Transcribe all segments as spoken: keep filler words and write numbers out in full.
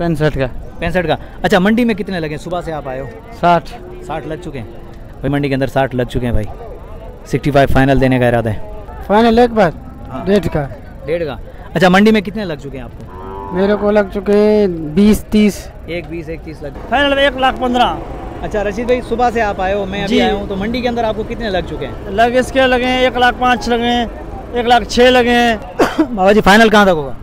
पैंसठ का पैंसठ का अच्छा मंडी में कितने लगे? सुबह से आप आए हो। साठ साठ लग चुके हैं भाई, मंडी के अंदर साठ लग चुके हैं भाई। सिक्सटी फाइव फाइनल देने का इरादा है? फाइनल एक बार डेढ़ का डेढ़ का अच्छा मंडी में कितने लग चुके हैं आपको? मेरे को लग चुके हैं बीस तीस एक बीस एक तीस लग फाइनल एक लाख पंद्रह। अच्छा रशीद भाई सुबह से आप आए हो, मैं अभी आया हूँ, तो मंडी के अंदर आपको कितने लग चुके हैं? लग इसके लगे हैं एक लाख पाँच लगे हैं, एक लाख छः लगे हैं। बाबा जी फाइनल कहाँ तक होगा?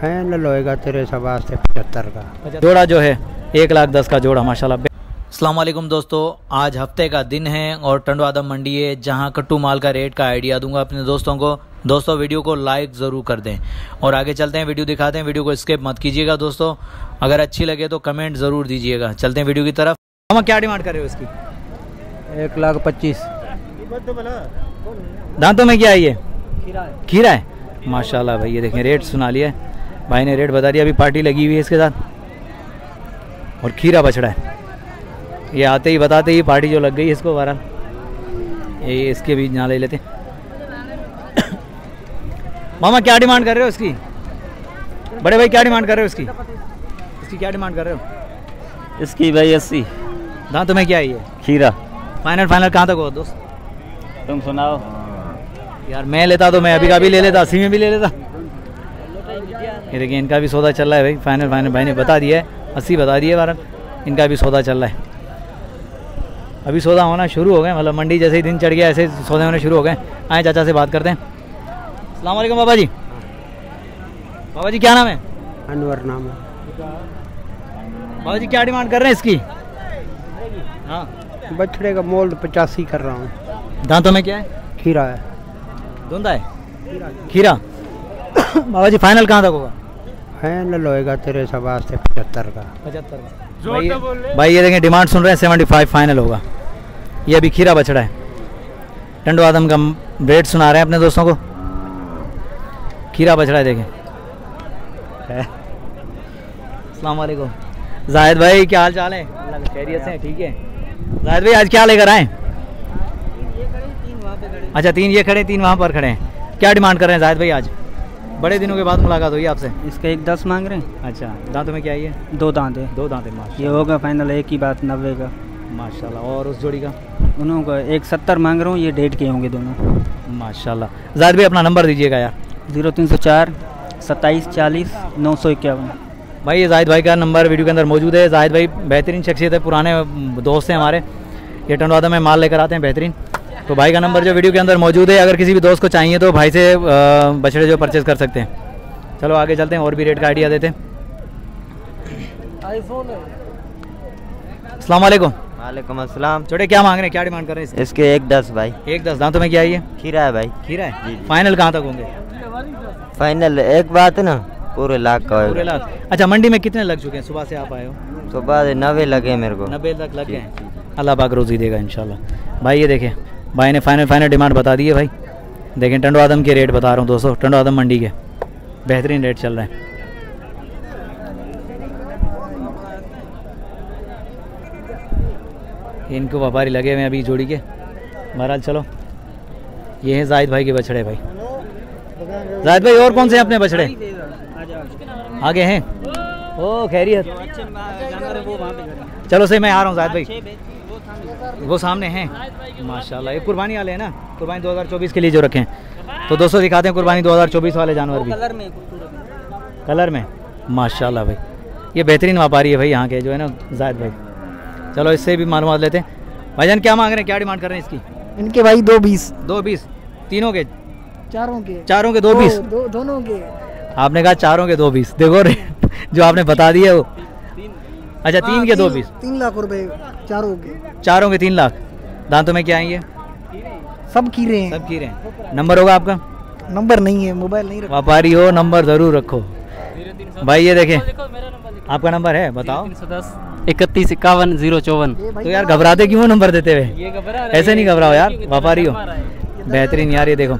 फाइनल होएगा तेरे सवा से पचहत्तर का जोड़ा जो है, एक लाख दस का जोड़ा माशाल्लाह। अस्सलाम वालेकुम दोस्तों, आज हफ्ते का दिन है और टंडवादम मंडी है जहां कट्टू माल का रेट का आइडिया दूंगा अपने दोस्तों को। दोस्तों वीडियो को लाइक ज़रूर कर दें और आगे चलते हैं, वीडियो दिखाते हैं, वीडियो को स्किप मत कीजिएगा दोस्तों। अगर अच्छी लगे तो कमेंट ज़रूर दीजिएगा। चलते हैं वीडियो की तरफ। मामा क्या डिमांड कर रहे हो इसकी? एक लाख पच्चीस। दांतों में क्या है ये? खीरा है माशाल्लाह भाई। ये देखें रेट सुना लिया भाई ने, रेट बता दिया। अभी पार्टी लगी हुई है इसके साथ और खीरा बछड़ा है। ये आते ही बताते ही पार्टी जो लग गई इसको बारह, ये इसके बीच ना ले लेते। मामा क्या डिमांड कर रहे हो इसकी? बड़े भाई क्या डिमांड कर रहे हो इसकी? इसकी क्या डिमांड कर रहे हो इसकी? भाई अस्सी। दांतों में क्या है ये? खीरा। फाइनल फाइनल कहाँ तक हो दोस्त? तुम सुनाओ यार। मैं लेता तो मैं अभी का भी ले लेता, अस्सी में भी ले लेता। ये देखिए इनका भी सौदा चल रहा है भाई। फाइनल फाइनल भाई ने बता दिया है, अस्सी बता दिए बारह, इनका भी सौदा चल रहा है। अभी सौदा होना शुरू हो गए, मतलब मंडी जैसे ही दिन चढ़ गया ऐसे सौदे होने शुरू हो गए। आए चाचा से बात करते हैं। अस्सलाम वालेकुम बाबा जी। बाबा जी क्या नाम है? अनवर नाम है। बाबा जी क्या डिमांड कर रहे हैं इसकी? हाँ बछड़े का मोल्ड पचासी कर रहा हूँ। दांतों में क्या है? खीरा है। धुंधा है खीरा। बाबा जी फाइनल कहाँ तक होगा? फाइनल होएगा तेरे सवा से पचहत्तर का पचहत्तर का भाई, भाई ये देखें डिमांड सुन रहे हैं, सेवेंटी फाइव फाइनल होगा। ये अभी खीरा बछड़ा है। टंडवादम का रेट सुना रहे हैं अपने दोस्तों को। खीरा बछड़ा है देखें। अस्सलाम वालेकुम जाहिद भाई, क्या हाल चाल है? खैरियत से ठीक है। जाहिद भाई आज क्या लेकर आए? अच्छा तीन ये खड़े, तीन वहाँ पर खड़े हैं। क्या डिमांड कर रहे हैं जाहिद भाई आज? बड़े दिनों के बाद मुलाकात हुई आपसे। इसका एक दस मांग रहे हैं। अच्छा दांतों में क्या है? दो दांत है। दो दांत है ये होगा फाइनल, एक ही बात नब्बे का माशाल्लाह। और उस जोड़ी का? उन्हों का एक सत्तर मांग रहा हूँ, ये डेढ़ के होंगे दोनों माशाल्लाह। जाहिद भाई अपना नंबर दीजिएगा यार। जीरो तीन सौ चार सत्ताईस चालीस नौ सौ इक्यावन। भाई ये जाहिद भाई का नंबर वीडियो के अंदर मौजूद है। जाहिद भाई बेहतरीन शख्सियत है, पुराने दोस्त हैं हमारे, ये टंडवादम में माल लेकर आते हैं बेहतरीन। तो भाई का नंबर जो वीडियो के अंदर मौजूद है, अगर किसी भी दोस्त को चाहिए तो भाई से बछड़े जो परचेज़ कर सकते हैं। चलो आगे चलते हैं और भी रेट का आइडिया देते हैं। अस्सलाम वालेकुम। वालेकुम अस्सलाम। छोटे क्या मांग रहे हैं, क्या डिमांड कर रहे हैं इसके? एक दस भाई। एक दस। दांतों में क्या है ये? खीरा है भाई। खीरा है। फाइनल कहाँ तक होंगे? फाइनल एक बात है ना, पूरे लाख का होगा। पूरे लाख। अच्छा मंडी में कितने लग चुके हैं? सुबह से आप आए हो। सुबह नब्बे लगे मेरे को। नब्बे तक लग गए हैं, अल्लाह पाक रोज़ी देगा इंशाल्लाह। भाई ये देखें भाई ने फाइनल फाइनल डिमांड बता दी है भाई। देखें टंडवादम के रेट बता रहा हूँ दोस्तों, टंडवादम मंडी के बेहतरीन रेट चल रहे हैं। इनको व्यापारी लगे हुए हैं अभी जोड़ी के। बहरहाल चलो ये हैं जाहिद भाई के बछड़े भाई। जाहिद भाई और कौन से हैं अपने बछड़े? आगे हैं। ओ खैरियत। चलो सही मैं आ रहा हूँ। जाहिद भाई वो सामने हैं माशाल्लाह। ये कुर्बानी वाले हैं ना, कुर्बानी दो हज़ार चौबीस के लिए जो रखे हैं। तो दोस्तों दिखाते हैं कुर्बानी दो हज़ार चौबीस वाले जानवर भी कलर में, कलर में माशाल्लाह भाई। ये बेहतरीन व्यापारी है भाई यहाँ के जो है ना जाहिद भाई। चलो इससे भी मालूमात लेते हैं। भाईजान क्या मांग रहे हैं, क्या डिमांड कर रहे हैं इसकी? इनके भाई दो बीस। दो बीस तीनों के? चारों के। चारों के दो बीस। दोनों के आपने कहा, चारों के दो बीस। देखो जो आपने बता दिया वो। अच्छा तीन के दो बीस। तीन लाख रुपए चारों के। चारों के तीन लाख। दांतों में क्या है ये? सब खीरे हैं। सब खीरे हैं। नंबर होगा आपका? नंबर नहीं है, मोबाइल नहीं रखा। व्यापारी हो नंबर ज़रूर रखो भाई। ये देखें आपका नंबर है, बताओ। इकतीस इक्यावन जीरो चौवन। तो यार घबराते क्यों नंबर देते हुए? ऐसे नहीं घबराओ यार, व्यापारी हो बेहतरीन यार। ये देखो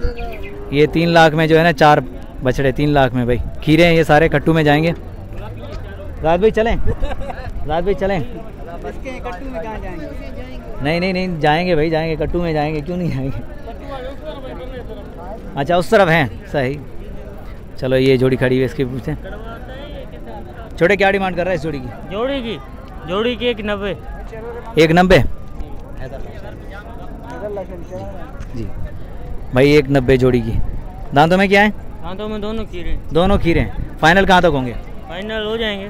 ये तीन लाख में जो है ना चार बछड़े, तीन लाख में भाई खीरे हैं ये सारे, कट्टू में जाएंगे। रात भाई चलें, रात भाई चलें। कट्टू में कहाँ जाएंगे? नहीं नहीं नहीं जाएंगे भाई, जाएंगे कट्टू में जाएंगे, क्यों नहीं जाएंगे। अच्छा उस तरफ हैं सही। चलो ये जोड़ी खड़ी हुई इसकी पूछते हैं। छोटे क्या डिमांड कर रहा है इस जोड़ी की? जोड़ी की जोड़ी की एक नब्बे। एक नब्बे जी भाई, एक नब्बे जोड़ी की। दांतों में क्या है? दांतों में दोनों खीरे। दोनों खीरे हैं। फाइनल कहाँ तक होंगे? फाइनल हो जाएंगे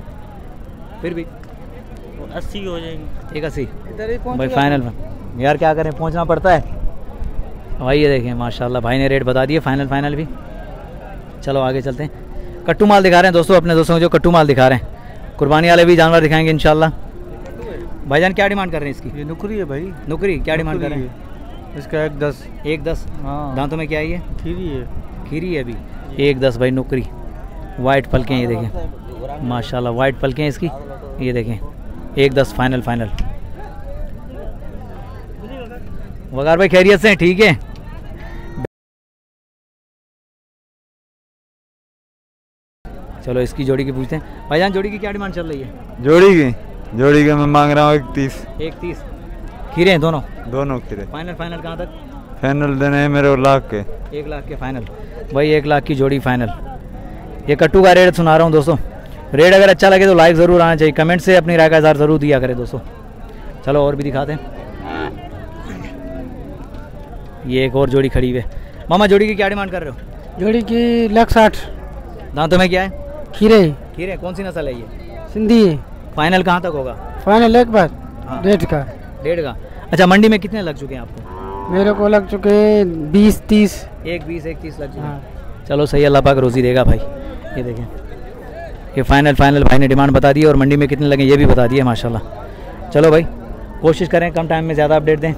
फिर भी अस्सी हो जाएंगे। एक अस्सी भाई फाइनल में। यार क्या करें, पहुंचना पड़ता है भाई। ये देखें माशाल्लाह भाई ने रेट बता दिए फाइनल फाइनल भी। चलो आगे चलते हैं। कट्टू माल दिखा रहे हैं दोस्तों, अपने दोस्तों को जो कट्टू माल दिखा रहे हैं। कुर्बानी वाले भी जानवर दिखाएंगे इंशाल्लाह। भाईजान क्या डिमांड कर रहे हैं इसकी? ये नुकरी है भाई। नुकरी क्या डिमांड कर रहे हैं इसका? एक दस। एक दस। दांतों में क्या है? खीरी है। खीरी है अभी। एक दस भाई नुकरी। वाइट पलके ये देखें माशाल्लाह, वाइट पलके हैं इसकी ये देखें। एक दस फाइनल फाइनल। वगार भाई खैरियत से हैं? ठीक है। चलो इसकी जोड़ी की पूछते हैं। भाईजान जोड़ी की क्या डिमांड चल रही है? जोड़ी की जोड़ी की मैं मांग रहा हूँ एक तीस। एक तीस। खीरे हैं दोनों? दोनों खीरे। फाइनल फाइनल कहाँ तक? फाइनल देने हैं मेरे लाख के। एक लाख के फाइनल भाई, एक लाख की जोड़ी फाइनल। ये कट्टू का रेट सुना रहा हूँ दोस्तों। रेट अगर अच्छा लगे तो लाइक ज़रूर आना चाहिए, कमेंट से अपनी राय का इज़हार ज़रूर दिया करें दोस्तों। चलो और भी दिखाते हैं। ये एक और जोड़ी खड़ी हुई है। मामा जोड़ी की क्या डिमांड कर रहे हो? जोड़ी की लाख साठ। दांतों में क्या है? खीरे। खीरे। कौन सी नस्ल है ये? सिंधी। फाइनल कहाँ तक होगा? फाइनल एक बार डेढ़ का। डेढ़ का। अच्छा मंडी में कितने लग चुके हैं आपको? मेरे को लग चुके हैं बीस तीस। एक बीस एक तीस लग चुके हैं। चलो सही, अल्लाह पाक रोज़ी देगा भाई। ये देखें ये फाइनल फाइनल भाई ने डिमांड बता दी और मंडी में कितने लगे ये भी बता दिए माशाल्लाह। चलो भाई कोशिश करें कम टाइम में ज़्यादा अपडेट दें,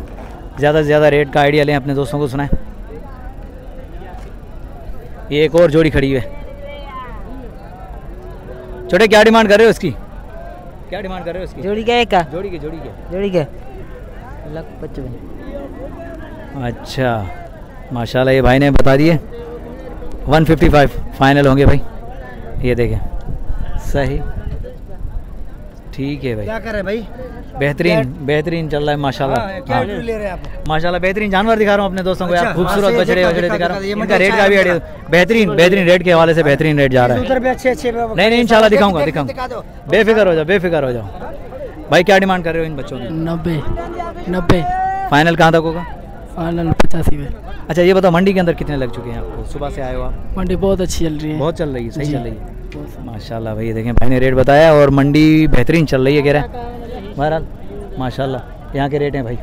ज़्यादा से ज़्यादा रेट का आइडिया लें, अपने दोस्तों को सुनाएं। ये एक और जोड़ी खड़ी है। छोटे क्या डिमांड कर रहे हो इसकी? क्या डिमांड कर रहे हो इसकी? जोड़ी क्या है का? जोड़ी के जोड़ी के जोड़ी के लाख पचपन। अच्छा माशाल्लाह ये भाई ने बता दिए वन फिफ्टी फाइव फाइनल होंगे भाई। ये देखें सही ठीक है भाई। क्या कर रहे भाई? बेहतरीन बेहतरीन चल रहा है माशाल्लाह। क्या ले रहे हैं आप? माशाल्लाह बेहतरीन जानवर दिखा रहा हूँ अपने दोस्तों को। अच्छा, यार खूबसूरत बछड़े बछड़े दिखा रहा हूँ। इनका रेट का भी बेहतरीन बेहतरीन रेट के हवाले से बेहतरीन रेट जा रहा है। नहीं नहीं इंशाल्लाह दिखाऊंगा दिखाऊंगा। बेफिक्र हो जाओ बेफिक्र हो जाओ भाई। क्या डिमांड कर रहे हो इन बच्चों की? नब्बे। नब्बे। फाइनल कहाँ तक होगा? फाइनल पचासी में। अच्छा ये बताओ मंडी के अंदर कितने लग चुके हैं आपको? सुबह से आए हो आप? मंडी बहुत अच्छी चल रही है। बहुत चल रही है। सही चल रही है माशाल्लाह भाई। देखें भाई ने रेट बताया और मंडी बेहतरीन चल रही है कह रहा है। बहरहाल माशाल्लाह यहाँ के रेट हैं भाई।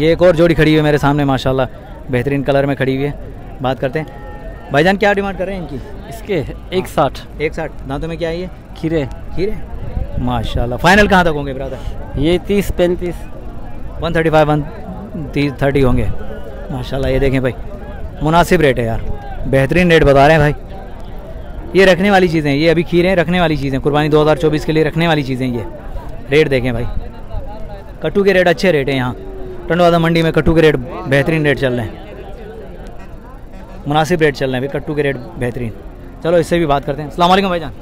ये एक और जोड़ी खड़ी हुई है मेरे सामने माशाल्लाह, बेहतरीन कलर में खड़ी हुई है। बात करते हैं भाईजान क्या डिमांड कर रहे हैं इनकी? इसके एक साठ। एक साठ। दांतों में क्या है ये? खीरे। खीरे माशाल्लाह। फाइनल कहाँ तक होंगे ब्रादर? ये तीस पैंतीस वन थर्टी फाइव वन तीस थर्टी होंगे माशाल्लाह। ये देखें भाई मुनासिब रेट है यार, बेहतरीन रेट बता रहे हैं भाई। ये रखने वाली चीज़ें, ये अभी खीरे रखने वाली चीज़ें, कुर्बानी दो हज़ार चौबीस के लिए रखने वाली चीज़ें। ये रेट देखें भाई, कट्टू के रेट अच्छे रेट हैं यहाँ टंडवादा मंडी में। कट्टू के रेट बेहतरीन रेट चल रहे हैं, मुनासिब रेट चल रहे हैं भाई। कट्टू के रेट बेहतरीन। चलो इससे भी बात करते हैं। अस्सलाम वालेकुम भाईजान।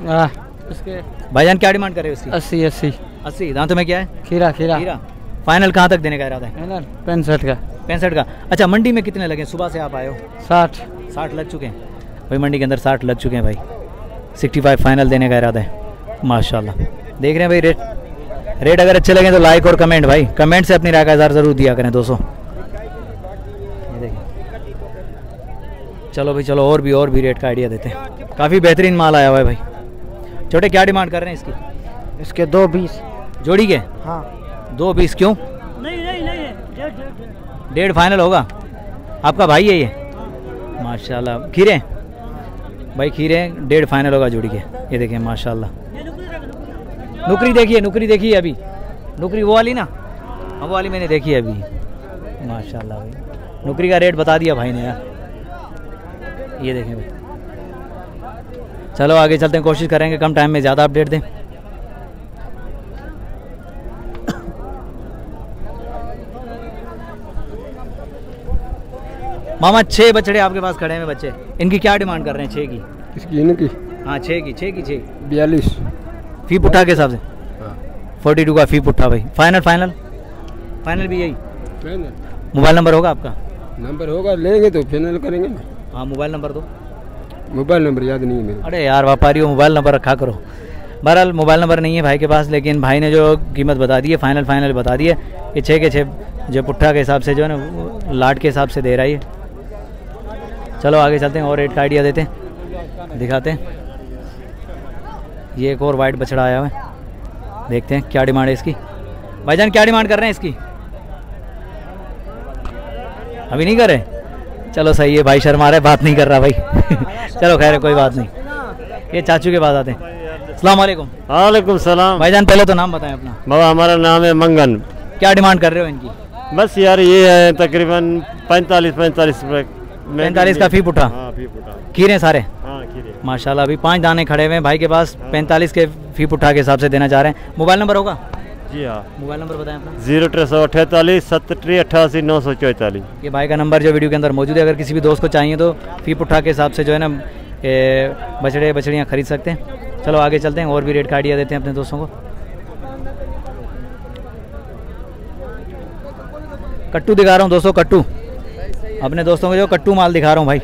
उसके भाईजान क्या डिमांड कर रहे हो? अस्सी। अस्सी। अस्सी। दांतों में क्या है? खीरा। खीरा। फाइनल कहाँ तक देने का इरादा है? पैंसठ का। पैंसठ का। अच्छा मंडी में कितने लगे? सुबह से आप आए हो। साठ। साठ लग चुके हैं भाई मंडी के अंदर। साठ लग चुके हैं भाई। सिक्सटी फाइव फाइनल देने का इरादा है माशाल्लाह। देख रहे हैं भाई रेट रेट अगर अच्छे लगे तो लाइक और कमेंट भाई, कमेंट से अपनी राय का इज़हार ज़रूर दिया करें दोस्तों। चलो भाई चलो और भी और भी रेट का आइडिया देते हैं। काफ़ी बेहतरीन माल आया हुआ है भाई। छोटे क्या डिमांड कर रहे हैं इसकी? इसके दो बीस। जोड़ी के? हाँ दो बीस। क्यों? नहीं नहीं नहीं डेढ़ फाइनल होगा। आपका भाई है ये माशाल्लाह। खीरे भाई? खीरे डेढ़ फाइनल होगा जोड़ी के। ये देखें माशाल्लाह। नुकरी देखिए, नुकरी देखिए अभी। नुकरी वो वाली ना, वो वाली मैंने देखी है अभी माशाल्लाह भाई। नुकरी का रेट बता दिया भाई ने यार। ये देखें भाई। चलो आगे चलते हैं, कोशिश करेंगे कम टाइम में ज़्यादा अपडेट दें। मामा छः बछड़े आपके पास खड़े हैं बच्चे, इनकी क्या डिमांड कर रहे हैं? छः की। इसकी इनकी? हाँ छः की। छः की छः बयालीस। फी पुट्ठा के हिसाब से फोर्टी टू का फी पुट्ठा भाई। फाइनल फाइनल फाइनल भी यही। मोबाइल नंबर होगा आपका? नंबर होगा, लेंगे तो फाइनल करेंगे ना। हाँ मोबाइल नंबर दो। मोबाइल नंबर याद नहीं है मेरे। अरे यार व्यापारी हो, मोबाइल नंबर रखा करो। बहरहाल मोबाइल नंबर नहीं है भाई के पास, लेकिन भाई ने जो कीमत बता दी है फाइनल फाइनल बता दी है कि छः के छः जो पुट्ठा के हिसाब से जो है ना लाट के हिसाब से दे रहा है। चलो आगे चलते हैं और रेट का आइडिया देते हैं, दिखाते हैं। ये एक और वाइट बछड़ा आया हुआ है, देखते हैं क्या डिमांड है इसकी। भाईजान क्या डिमांड कर रहे हैं इसकी? अभी नहीं कर रहे? चलो सही है, भाई शर्मा रहे, बात नहीं कर रहा भाई चलो खैर है, कोई बात नहीं। ये चाचू के पास आते हैं। अस्सलाम वालेकुम। वालेकुम सलाम। भाईजान पहले तो नाम बताएं अपना। बाबा हमारा नाम है मंगन। क्या डिमांड कर रहे हो इनकी? बस यार ये है तकरीबन पैंतालीस पैंतालीस पैंतालीस का फी पुठा। खीरे सारे माशाल्लाह, अभी पांच दाने खड़े हुए हैं भाई के पास। पैंतालीस के फी पुठा के हिसाब से देना चाह रहे हैं। मोबाइल नंबर होगा? जी हाँ, मोबाइल नंबर बताएं अपना। जीरो त्रे सौ अठतालीस सत्तरी अट्ठासी नौ सौ चौतालीस। ये भाई का नंबर जो वीडियो के अंदर मौजूद है, अगर किसी भी दोस्त को चाहिए तो फी पुठा के हिसाब से जो है ना बछड़े बछड़ियाँ खरीद सकते हैं। चलो आगे चलते हैं और भी रेट का आइडिया देते हैं अपने दोस्तों को। कट्टू दिखा रहा हूँ दोस्तों, कट्टू अपने दोस्तों को जो कट्टू माल दिखा रहा हूँ भाई,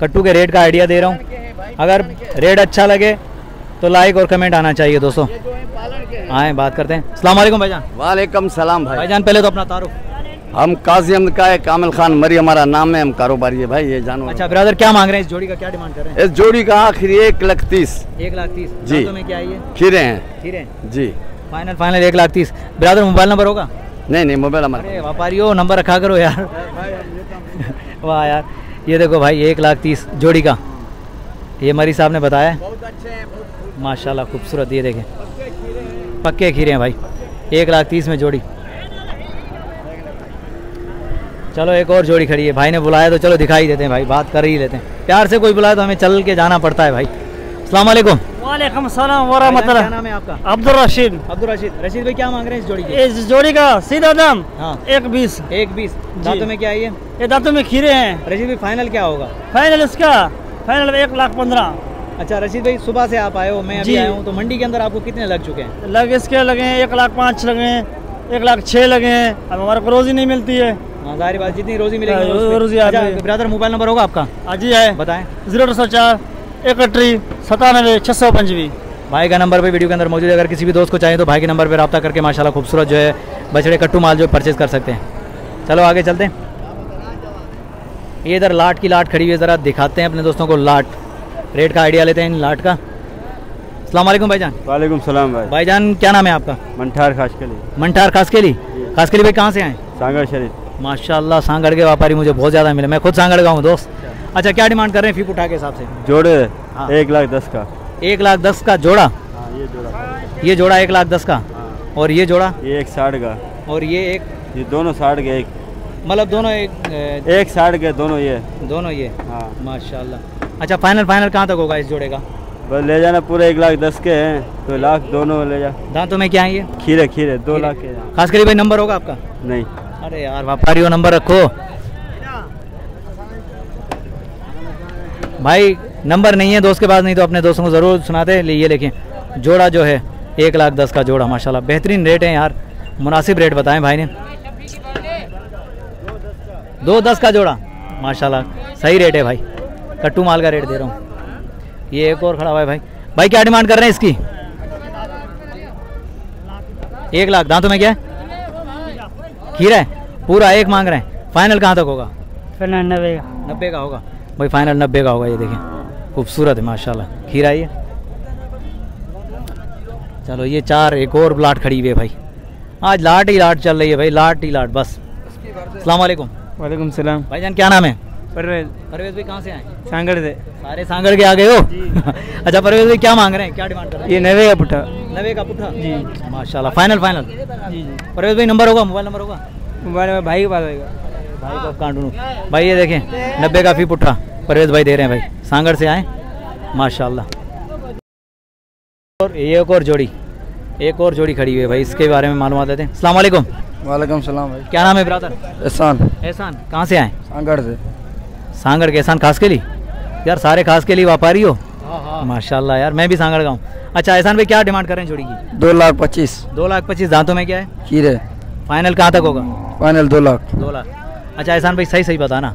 कट्टू के रेट का आइडिया दे रहा हूँ। अगर रेट अच्छा लगे तो लाइक और कमेंट आना चाहिए दोस्तों। आए बात करते हैं। अस्सलाम वालेकुम भाईजान। वालेकुम सलाम भाई। भाईजान पहले तो अपना तारुफ। हम काजी अहमद का है, कामिल खान मरी हमारा नाम है, हम कारोबारी है भाई। ये जानो। अच्छा ब्रदर क्या मांग रहे हैं इस जोड़ी का, क्या डिमांड कर रहे हैं? इस जोड़ी का आखिरी एक लाख तीस। एक लाख तीस जी। में क्या है? खीरे हैं। खीरे जी। फाइनल फाइनल एक लाख तीस। ब्रदर मोबाइल नंबर होगा? नहीं नहीं मोबाइल हमारा। व्यापारी हो नंबर रखा करो यार। वाह यार ये देखो भाई एक लाख तीस जोड़ी का, ये मरी साहब ने बताया। बहुत अच्छे हैं माशाल्लाह, खूबसूरत। ये देखें पक्के खीरे हैं भाई, एक लाख तीस में जोड़ी। चलो एक और जोड़ी खड़ी है, भाई ने बुलाया तो चलो दिखाई देते हैं भाई, बात कर ही लेते हैं। प्यार से कोई बुलाया तो हमें चल के जाना पड़ता है भाई। अस्सलाम वालेकुम। वालेकुम सलाम व रहमतुल्लाह। क्या नाम है आपका? अब्दुल रशीद। अब्दुल रशीद। रशीद भाई क्या मांग रहे हैं इस जोड़ी के? इस जोड़ी का सीधा दाम हाँ एक बीस। एक बीस। दांतों में क्या है? ये दांतों में खीरे हैं। रशीद भाई फाइनल क्या होगा? फाइनल इसका फाइनल एक लाख पंद्रह। अच्छा रशीद भाई सुबह से आप आए हो, मैं अभी आया हूँ, तो मंडी के अंदर आपको कितने लग चुके हैं? लग इसके लगे हैं एक लाख पाँच लगे हैं, एक लाख छः लगे हैं। अब हमारे को रोजी नहीं मिलती है। जाहिर बात जितनी रोजी मिलेगी रोजी। अच्छा ब्रदर मोबाइल नंबर होगा आपका? हाजी है बताएं। जीरो सौ चार इकट्ठी सतानवे छः सौ पंचवी। भाई का नंबर पे वीडियो के अंदर मौजूद है, अगर किसी भी दोस्त को चाहिए तो भाई के नंबर पर रब्ता करके माशाल्लाह खूबसूरत जो है बछड़े कट्टू माल जो परचेज़ कर सकते हैं। चलो आगे चलते हैं। ये इधर लाट की लाट खड़ी हुई है, ज़रा दिखाते हैं अपने दोस्तों को लाट, रेट का आइडिया लेते हैं इन लाट का। अस्सलाम वालेकुम भाईजान। वालेकुम सलाम भाई। भाईजान क्या नाम है आपका? मंठार खासकेली। मंठार खासकेली। खासकेली भाई कहाँ से आए? सांगड़ शरीफ। माशाल्लाह सांगड़ के व्यापारी मुझे बहुत ज़्यादा मिले, मैं खुद सांगड़ का हूँ दोस्त। अच्छा क्या डिमांड कर रहे हैं फी पुठा के हिसाब से? जोड़े एक लाख दस का। एक लाख दस का जोड़ा। ये जोड़ा एक लाख दस का, और ये जोड़ा ये एक साठ का, और ये एक ये दोनों साठ के। एक मतलब दोनों एक एक साइड के दोनों ये दोनों ये हाँ माशाल्लाह। अच्छा फाइनल फाइनल कहाँ तक होगा इस जोड़े का? बस ले जाना पूरे एक लाख दस के हैं तो लाख दोनों ले जा। दांतों में क्या है ये? खीरे खीरे दो लाख के। खास करी भाई नंबर होगा आपका? नहीं। अरे यार व्यापारी हो नंबर रखो भाई, नंबर नहीं है दोस्त के पास, नहीं तो अपने दोस्तों को ज़रूर सुनाते। ये लेखें जोड़ा जो है एक लाख दस का जोड़ा, माशाल्लाह बेहतरीन रेट है यार, मुनासिब रेट बताएं भाई ने। दो दस का जोड़ा माशाल्लाह सही रेट है भाई, कट्टू माल का रेट दे रहा हूँ। ये एक और खड़ा हुआ है भाई। भाई क्या डिमांड कर रहे हैं इसकी? एक लाख। दांतों में क्या है? खीरा है पूरा एक मांग रहे हैं। फाइनल कहाँ तक होगा? फाइनल नब्बे का। नब्बे का होगा भाई, फाइनल नब्बे का होगा। ये देखें खूबसूरत है माशाल्लाह खीरा ये। चलो ये चार एक और लाट खड़ी हुई है भाई, आज लाट ही लाट चल रही है भाई, लाट ही लाट बस। अस्सलाम वालेकुम। वालेकुम सलाम। भाईजान क्या नाम है? परवेज। परवेज भाई कहाँ से आए? सांगड़ से। सारे सांगड़ के आ गए हो अच्छा परवेज भाई क्या मांग रहे हैं, क्या डिमांड कर रहे हैं? ये नवे का पुट्ठा। नवे का पुट्ठा जी माशाल्लाह फाइनल फाइनल जी जी। परवेज भाई नंबर होगा? मोबाइल नंबर होगा? मोबाइल नंबर भाई के पास होगा, भाई को कांडू भाई। ये देखें नब्बे का फी पुट्ठा परवेज भाई दे रहे हैं भाई, सांगड़ से आए माशाल्लाह। और ये एक और जोड़ी एक और जोड़ी खड़ी हुई है भाई, इसके बारे में मालूम देते हैं। अस्सलाम वालेकुम। वालेकुम सलाम भाई। क्या नाम है ब्रदर? एहसान। एहसान कहाँ से आए? सांगड़ से। सांगड़ के एहसान खास के लिए। यार सारे खास के लिए व्यापारी हो माशाल्लाह यार, मैं भी सांगड़ का हूँ। अच्छा एहसान भाई क्या डिमांड कर रहे हैं जोड़ी की? दो लाख पच्चीस। दो लाख पच्चीस। दांतों में क्या है? खीरे। फाइनल कहाँ तक होगा? फाइनल दो लाख। दो लाख। अच्छा एहसान भाई सही सही बताना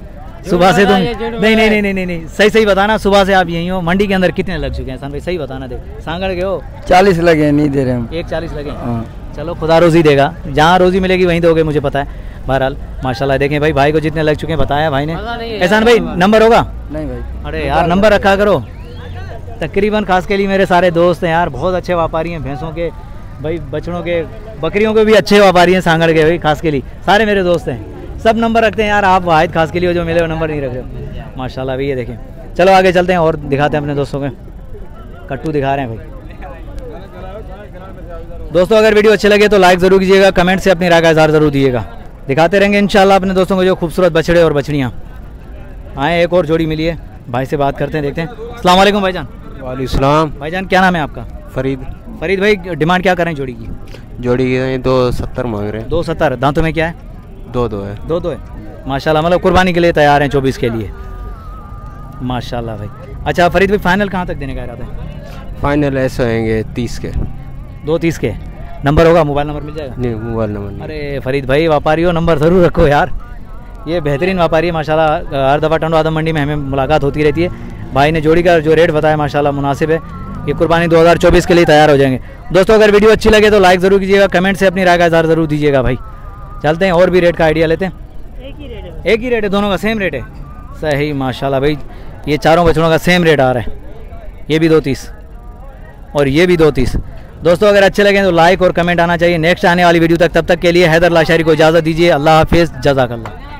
सुबह से तुम नहीं नहीं नहीं नहीं नहीं सही सही बताना, सुबह से आप यहीं हो, मंडी के अंदर कितने लग चुके हैं सान भाई, सही बताना। देखो सांगड़ के हो, चालीस लगे, नहीं दे रहे हम एक चालीस लगे। चलो खुदा रोज़ी देगा, जहाँ रोज़ी मिलेगी वहीं दोगे, मुझे पता है। बहरहाल माशाल्लाह देखें भाई, भाई को जितने लग चुके हैं बताया भाई ने। एहसान भाई नंबर होगा? नहीं भाई, अरे यार नंबर रखा करो। तकरीबन खास के लिए मेरे सारे दोस्त हैं यार, बहुत अच्छे व्यापारी हैं भैंसों के भाई, बछड़ों के, बकरियों के भी अच्छे व्यापारी हैं सांगड़ के भाई, खास के लिए सारे मेरे दोस्त हैं, सब नंबर रखते हैं यार। आप वाहिद खास के लिए जो मिले वो नंबर नहीं रखे माशाल्लाह भाई। ये देखें, चलो आगे चलते हैं और दिखाते हैं अपने दोस्तों के, कट्टू दिखा रहे हैं भाई। दोस्तों अगर वीडियो अच्छे लगे तो लाइक ज़रूर कीजिएगा, कमेंट से अपनी राय का इजहार ज़रूर दीजिएगा। दिखाते रहेंगे इंशाल्लाह अपने दोस्तों को जो खूबसूरत बछड़े और बछड़ियाँ आए। एक और जोड़ी मिली है, भाई से बात करते हैं, देखते हैं। अस्सलाम वालेकुम भाईजान। वालेकुम सलाम। भाईजान क्या नाम है आपका? फरीद। फरीद भाई डिमांड क्या कर रहे हैं जोड़ी की? जोड़ी की दो सत्तर मांग रहे हैं। दो सत्तर। दांतों में क्या है? दो दो है। दो दो है माशाल्लाह, मतलब कुर्बानी के लिए तैयार हैं, चौबीस के लिए माशाल्लाह भाई। अच्छा फरीद भाई फाइनल कहाँ तक देने का इरादा है? फाइनल ऐसे होंगे तीस के, दो तीस के। नंबर होगा? मोबाइल नंबर मिल जाएगा? नहीं मोबाइल नंबर। अरे फरीद भाई व्यापारी हो, नंबर ज़रूर रखो यार, ये बेहतरीन व्यापारी है माशाल्लाह। हर दफ़ा टंडो आदम मंडी में हमें मुलाकात होती रहती है। भाई ने जोड़ी का जो रेट बताया माशाल्लाह मुनासिब है, ये कुर्बानी दो हज़ार चौबीस के लिए तैयार हो जाएंगे। दोस्तों अगर वीडियो अच्छी लगे तो लाइक ज़रूर कीजिएगा, कमेंट से अपनी राय का इजहार ज़रूर दीजिएगा भाई। चलते हैं और भी रेट का आइडिया लेते हैं। एक ही रेट है? एक ही रेट है, दोनों का सेम रेट है। सही माशाल्लाह भाई, ये चारों बछड़ों का सेम रेट आ रहा है, ये भी दो तीस और ये भी दो तीस। दोस्तों अगर अच्छे लगे तो लाइक और कमेंट आना चाहिए। नेक्स्ट आने वाली वीडियो तक, तब तक के लिए हैदर लाशारी को इजाज़त दीजिए। अल्लाह हाफिज़, जज़ाकल्लाह।